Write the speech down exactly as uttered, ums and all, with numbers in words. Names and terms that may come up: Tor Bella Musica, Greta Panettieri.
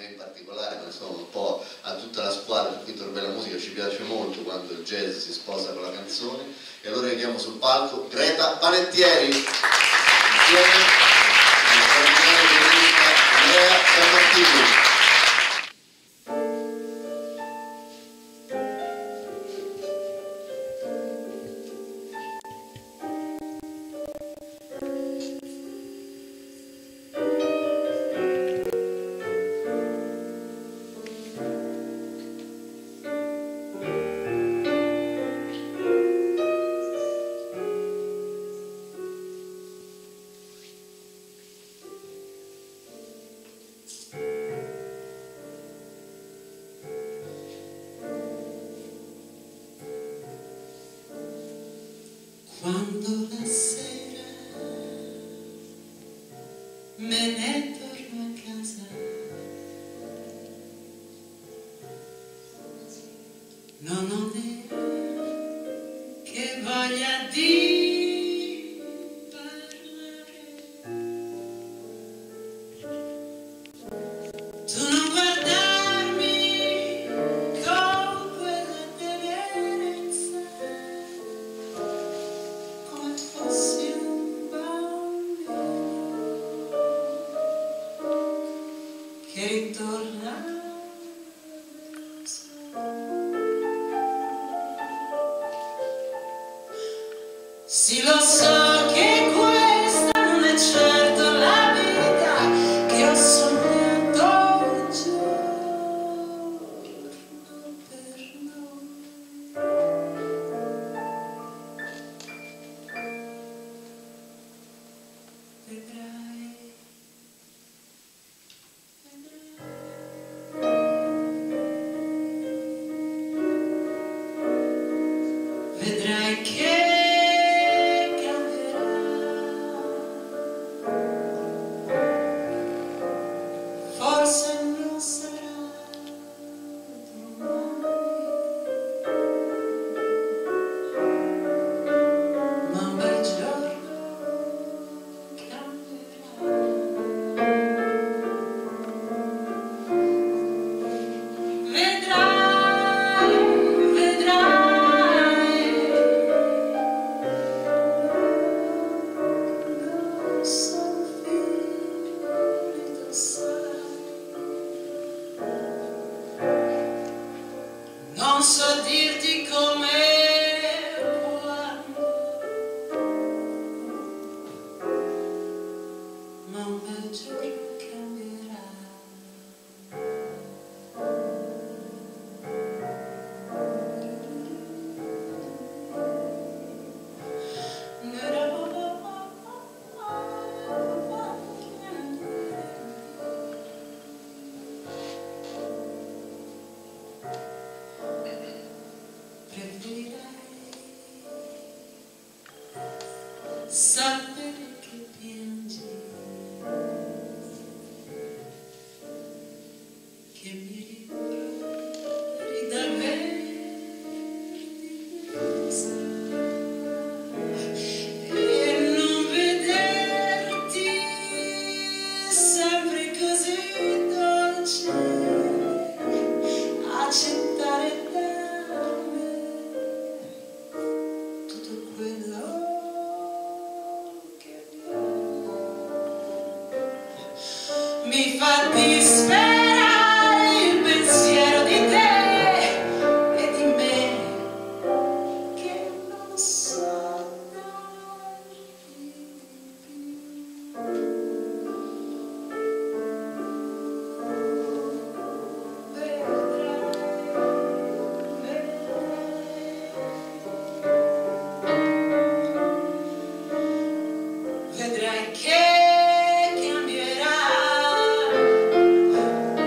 me in particolare, ma insomma un po' a tutta la squadra, per cui Tor Bella Musica ci piace molto quando il jazz si sposa con la canzone. E allora vediamo sul palco Greta Panettieri insieme Thank you. Quando la sera me ne torno a casa, non ho idea che voglia di parlare. Tu non guardarmi con quella tenerezza, che ritorna sì, lo so che questa non è certo la vita che ho sognato giorno per noi. Vedrai, vedrai che cambierà, forse non sarà domani, ma un bel giorno cambierà. Vedrai, non so dirti come o quando, ma un bel giorno cambierà. Sapere che piangi, che mi ricordi dal verde e non vederti sempre così dolce, accettare da me tutto quello mi fa disperare il pensiero di te e di me, che non so darti più. Vedrai, vedrai, vedrai che cambierà.